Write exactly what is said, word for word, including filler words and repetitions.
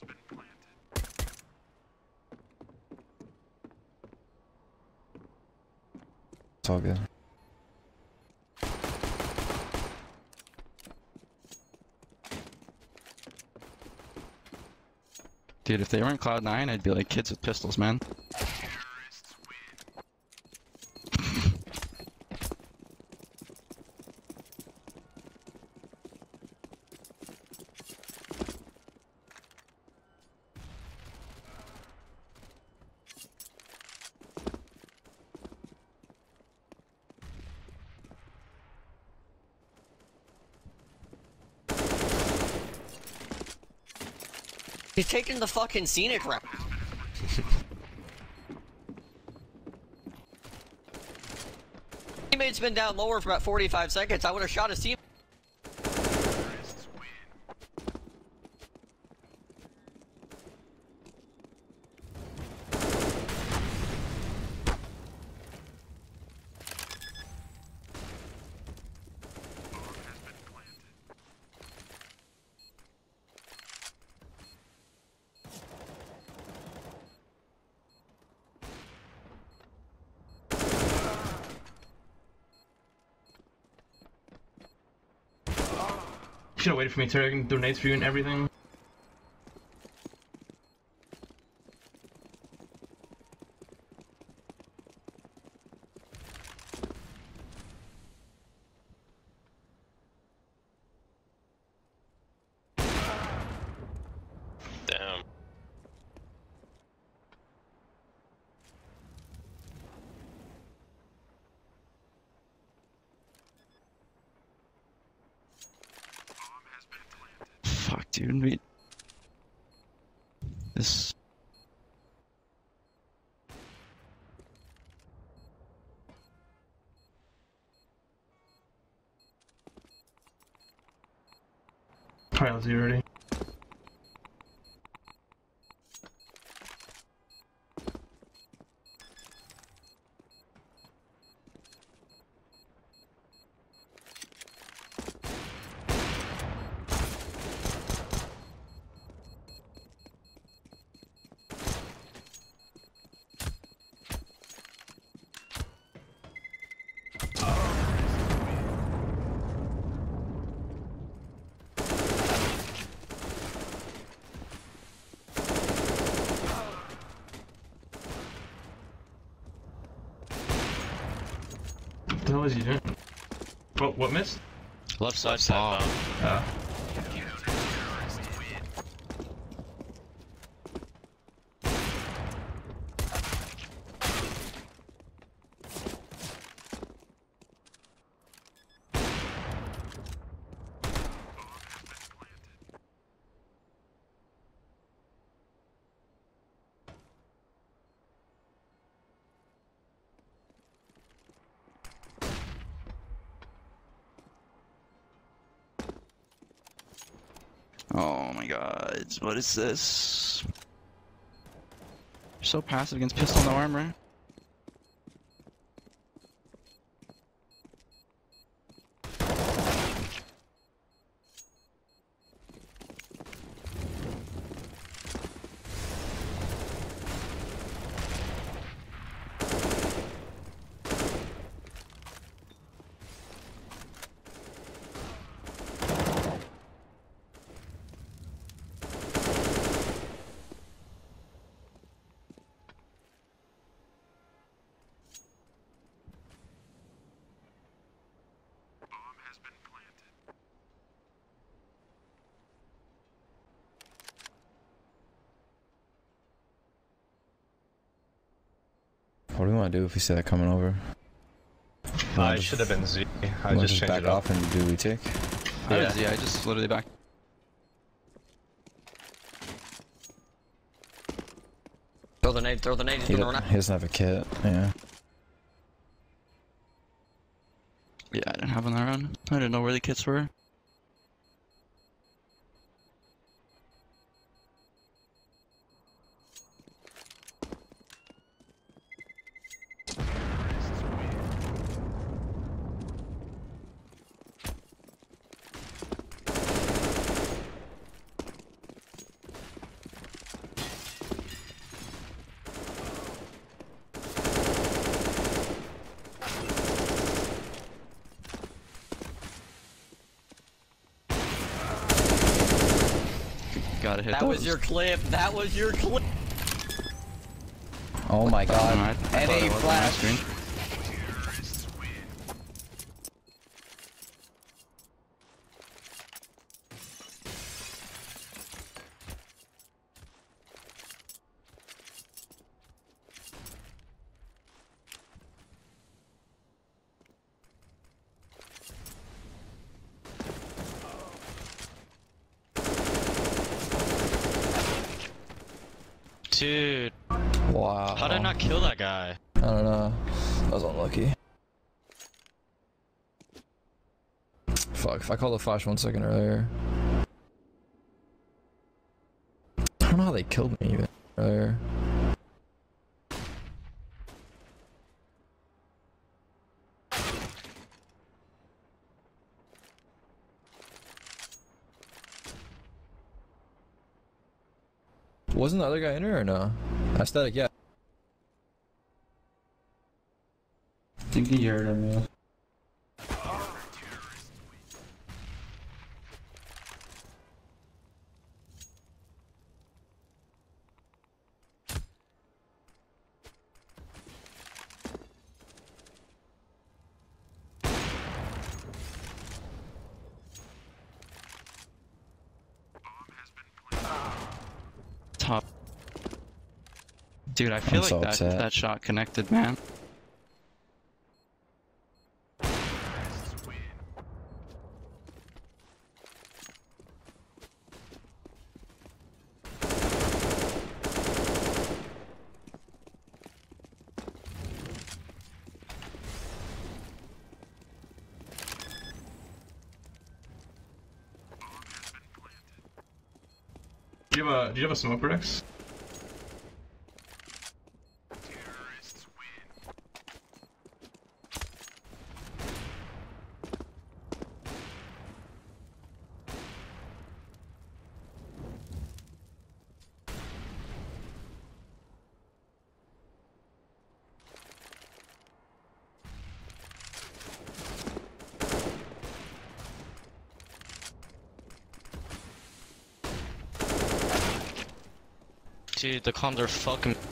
has been planted. It's all good. Dude, if they were in Cloud nine, I'd be like kids with pistols, man. He's taking the fucking scenic route. Teammate's been down lower for about forty-five seconds. I would have shot his team. You should have waited for me to I can do nades for you and everything. Damn. Dude, we... This... Alright, let's get ready. What the hell is he doing? What, what missed? Left side, left side bomb. Uh, Oh my god, what is this? You're so passive against pistol no armor. What do we want to do if we see that coming over? Uh, I should have been Z. I just, just back off and do we take? I yeah. was Z. I just literally back. Throw the nade. Throw the nade. He, do, he doesn't have a kit. Yeah. Yeah, I didn't have on that run. I didn't know where the kits were. gotta hit that those. was your clip. That was your clip. Oh my god. Right. And a flash. My Dude. Wow. How did I not kill that guy? I don't know. I was unlucky. Fuck, if I called the flash one second earlier. I don't know how they killed me even earlier. Wasn't the other guy in here or no? Aesthetic, yeah. I think he heard him, yeah. Dude, I feel I'm like so that, that shot connected, man. Do you have a, do you have a smoke, Rex? Dude, the comms are fucking...